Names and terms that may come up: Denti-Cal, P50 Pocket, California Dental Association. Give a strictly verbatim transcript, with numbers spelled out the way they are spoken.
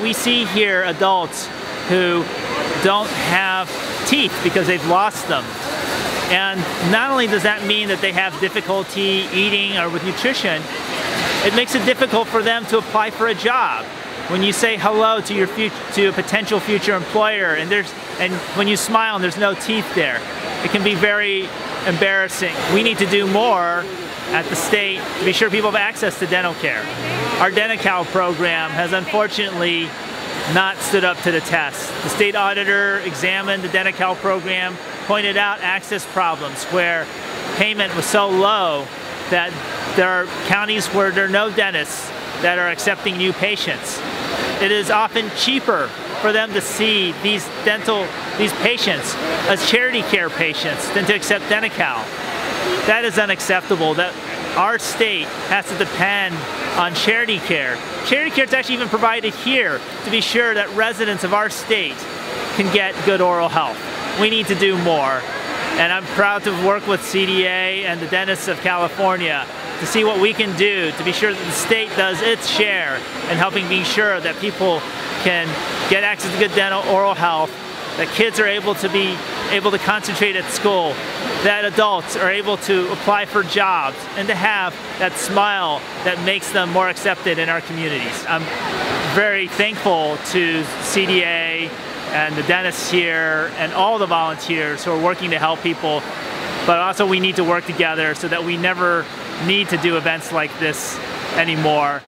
We see here adults who don't have teeth because they've lost them. And not only does that mean that they have difficulty eating or with nutrition, it makes it difficult for them to apply for a job. When you say hello to your future, to a potential future employer, and there's and when you smile and there's no teeth there, it can be very embarrassing. We need to do more at the state to be sure people have access to dental care. Our Denti-Cal program has unfortunately not stood up to the test. The state auditor examined the Denti-Cal program, pointed out access problems where payment was so low that there are counties where there are no dentists that are accepting new patients. It is often cheaper for them to see these dental, these patients as charity care patients than to accept Denti-Cal. That is unacceptable, that our state has to depend on charity care. Charity care is actually even provided here to be sure that residents of our state can get good oral health. We need to do more. And I'm proud to work with C D A and the dentists of California to see what we can do to be sure that the state does its share in helping be sure that people can get access to good dental oral health, that kids are able to be able to concentrate at school, that adults are able to apply for jobs, and to have that smile that makes them more accepted in our communities. I'm very thankful to C D A and the dentists here and all the volunteers who are working to help people, but also we need to work together so that we never need to do events like this anymore.